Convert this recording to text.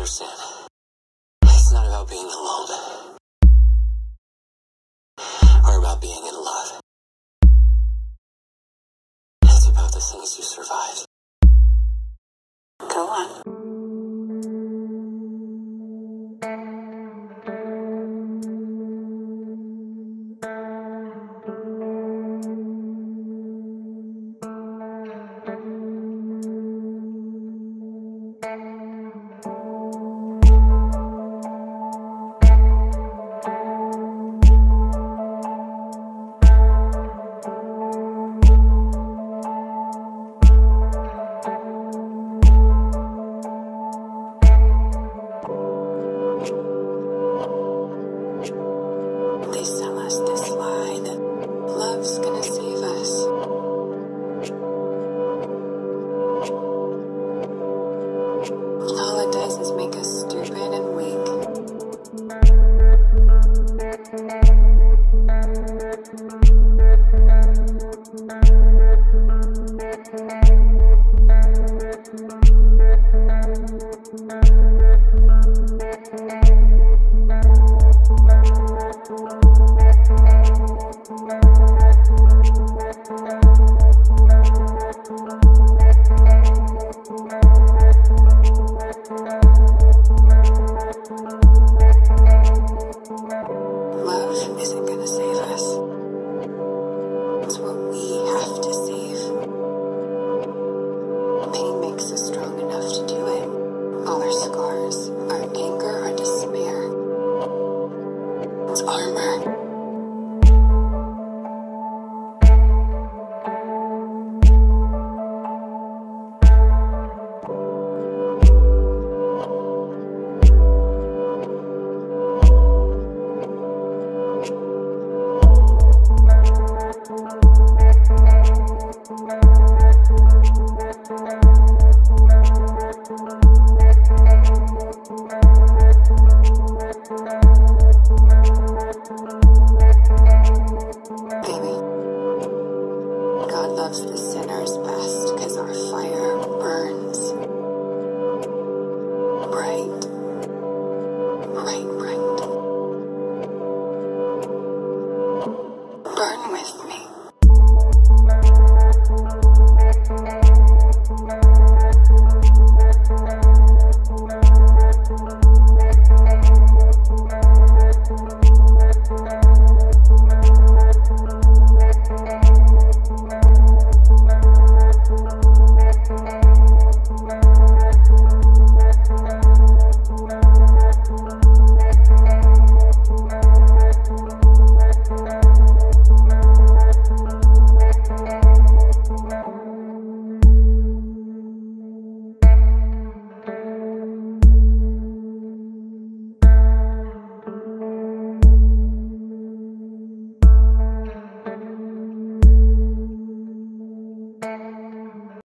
understand. It's not about being alone. Or about being in love. It's about the things you survived. Go on. All it does is make us stupid and weird.